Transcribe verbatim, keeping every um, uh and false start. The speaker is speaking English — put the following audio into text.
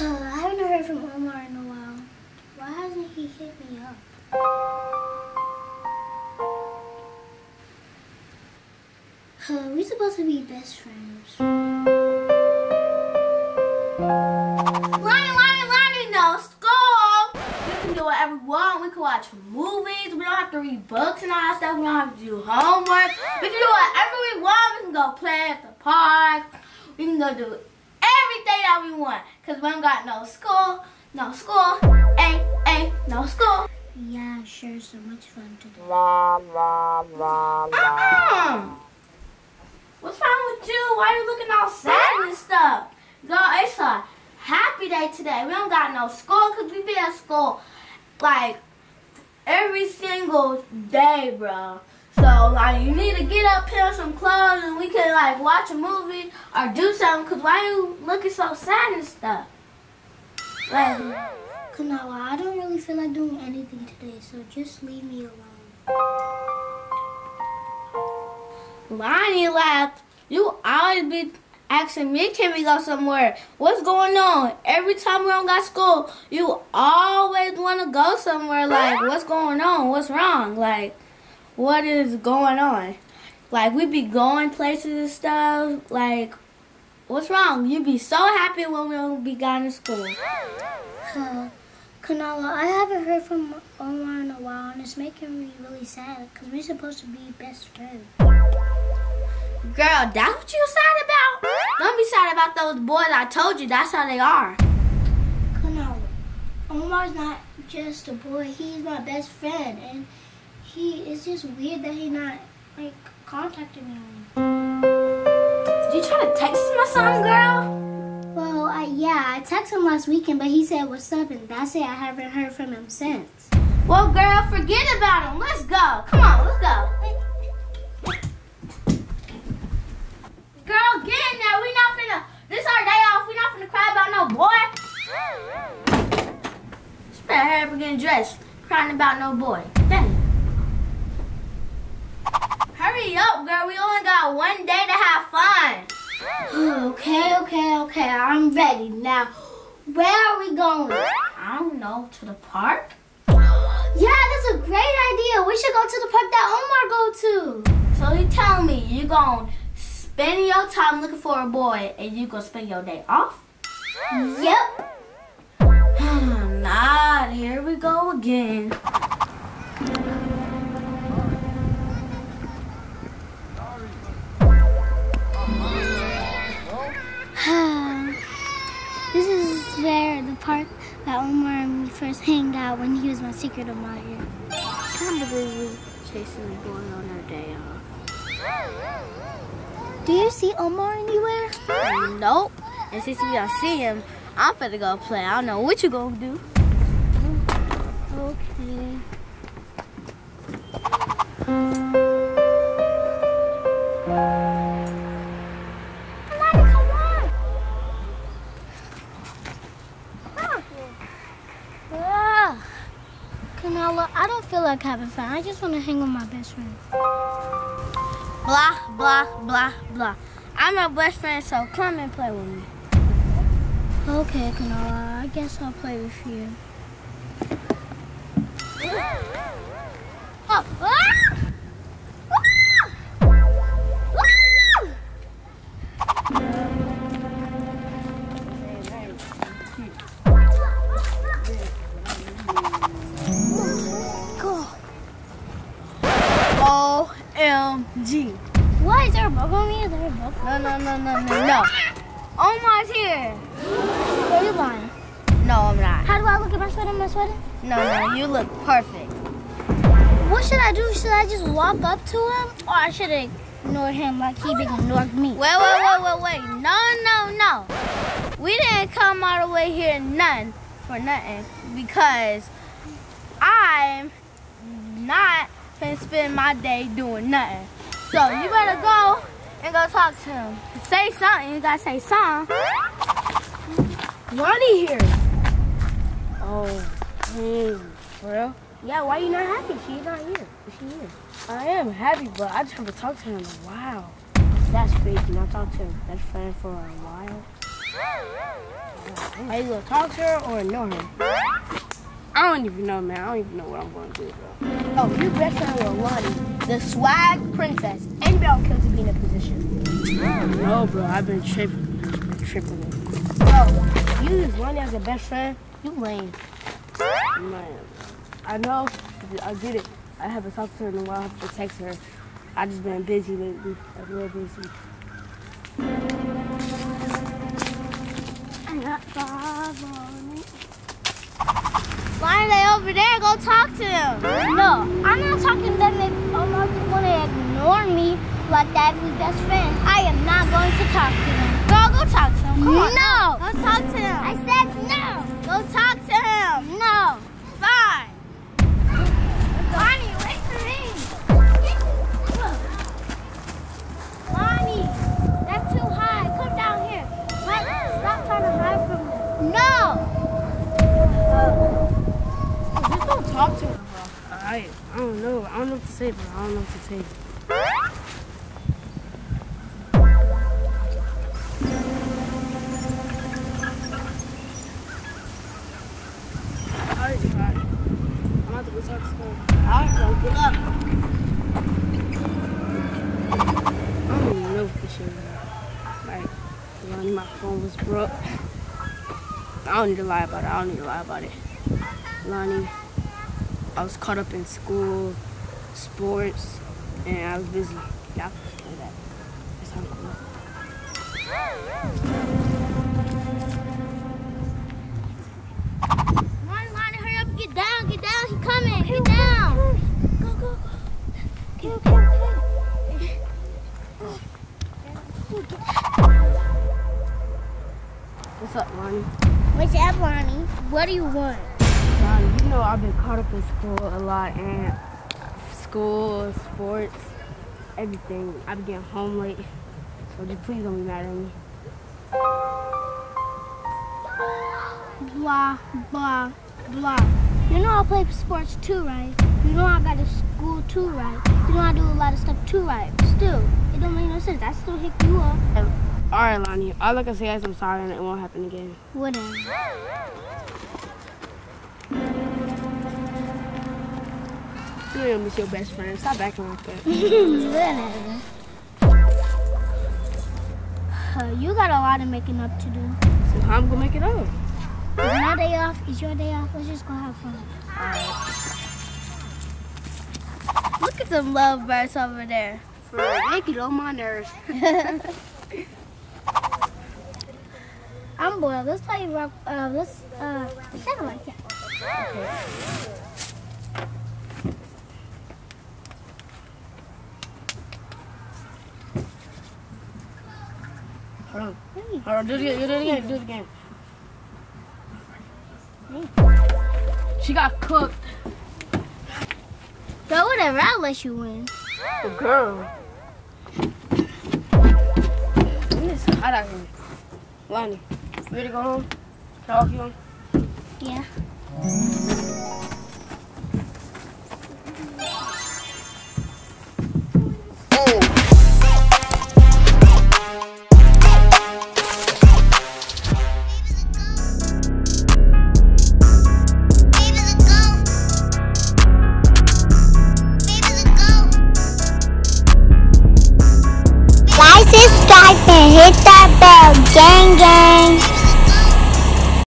I haven't heard from Omar in a while. Why hasn't he hit me up? Huh, we're supposed to be best friends. Lonnie, Lonnie, Lonnie, no school! We can do whatever we want. We can watch movies. We don't have to read books and all that stuff. We don't have to do homework. We can do whatever we want. We can go play at the park. We can go do everything that we want, cause we don't got no school, no school, ain't, ain't no school. Yeah, sure, so much fun today. Uh-uh. What's wrong with you? Why are you looking all sad and stuff? Girl, it's a happy day today. We don't got no school, cause we be at school like every single day, bro. So, like, you need to get up, pick up some clothes, and we can, like, watch a movie or do something, because why you looking so sad and stuff? Like, because now I don't really feel like doing anything today, so just leave me alone. Lonnie laughed. You always be asking me, can we go somewhere? What's going on? Every time we don't got school, you always want to go somewhere. Like, what's going on? What's wrong? Like, what is going on? Like, we be going places and stuff. Like, what's wrong? You be so happy when we don't be gone to school. Uh, Kanala, I haven't heard from Omar in a while, and it's making me really sad because we're supposed to be best friends. Girl, that's what you sad about? Don't be sad about those boys. I told you, that's how they are. Kanala, Omar's not just a boy. He's my best friend, and He, it's just weird that he not, like, contacting me. Did you try to text him or something, girl? Well, I, yeah, I texted him last weekend, but he said, what's up, and that's it. I haven't heard from him since. Well, girl, forget about him. Let's go. Come on, let's go. Girl, get in there. We not finna, this our day off. We not finna cry about no boy. She better hurry up and get dressed, crying about no boy. Dang. Hurry up, girl. We only got one day to have fun. Okay, okay, okay. I'm ready. Now, where are we going? I don't know. To the park? Yeah, that's a great idea. We should go to the park that Omar go to. So you tell me you going to spend your time looking for a boy and you going to spend your day off? Yep. Nah, here we go again. This is where the park that Omar and me first hanged out when he was my secret admirer. I can't believe we chasing the boy on our day off. Do you see Omar anywhere? Nope. And since we don't see him, I'm finna go play. I don't know what you gonna do. Okay. I don't feel like having fun. I just want to hang with my best friend. Blah, blah, blah, blah. I'm your best friend, so come and play with me. Okay, Kanala, I guess I'll play with you. Oh, ah! Why is there a bug on me? Is there a bug on me? No, no, no, no, no, no. Omar's here. Are you lying? No, I'm not. How do I look at my sweater? My sweater? No, no, you look perfect. What should I do? Should I just walk up to him? Or I should ignore him like he ignored me? Wait, wait, wait, wait, wait. No, no, no. We didn't come all the way here none for nothing because I'm not finna spend my day doing nothing. So you better go and go talk to him. Say something. You gotta say something. Lonnie here. Oh, dang, bro. Yeah, why you not happy? She's not here. She's here. I am happy, but I just have to talk to him. Wow. That's crazy. Now talk to her best friend for a while. Are you gonna talk to her or ignore her? I don't even know, man. I don't even know what I'm gonna do, bro. Oh, your best friend was Lonnie, the swag princess. Anybody else kills to be in a position. No, bro. I've been tripping. Been tripping. Bro, you use Lonnie as a best friend? You lame. Man, I know. I get it. I haven't talked to her in a while. I haven't texted her. I just been busy lately. I've been real busy. I'm not bothering it. Why are they over there? Go talk to them. No, I'm not talking to them if I'm not going to ignore me like that with best friend. I am not going to talk to them. Girl, go talk to them. Come on. No. Go talk to them. I said no. Go talk to him. No. Fine. Lonnie, wait for me. Lonnie, that's too high. Come down here. Stop, stop trying to hide from me. No. Uh, Talk to her, bro. I, I don't know. I don't know what to say, bro. I don't know what to say. Alright, alright. I'm about to go talk to her. Alright, bro. Good luck. I don't even know for sure, bro. Like, you know, my phone was broke. I don't need to lie about it. I don't need to lie about it. Lonnie. I was caught up in school, sports, and I was busy. Yeah, I can do that. That's how cool. Lonnie, Lonnie, hurry up, get down, get down, he coming, get down. Go, go, go. Okay, okay, okay. What's up, Lonnie? What's up, Lonnie? What do you want? You know, I've been caught up in school a lot, and school, sports, everything. I've been getting home late, so just please don't be mad at me. Blah, blah, blah. You know I play sports too, right? You know I got to school too, right? You know I do a lot of stuff too, right? But still, it don't make no sense. I still hit you up. Alright, Lonnie. All I can say is I'm sorry, and it won't happen again. Whatever. You don't miss your best friend. Stop acting like that. Whatever. Uh, you got a lot of making up to do. So how am I gonna make it up? It's my day off. It's your day off. Let's just go have fun. Alright. Look at them lovebirds over there. For real, they get on my nerves. I'm bored. Let's play rock. Uh, let's uh, settle like that. Okay. Hold on. Hold on. Do it again. Do it again. Do it again. She got cooked. Go whatever. I'll let you win. Good girl. It's hot out here. Lonnie, you ready to go home? Can I walk you home? Yeah. Oh. Hit that bell, gang, gang.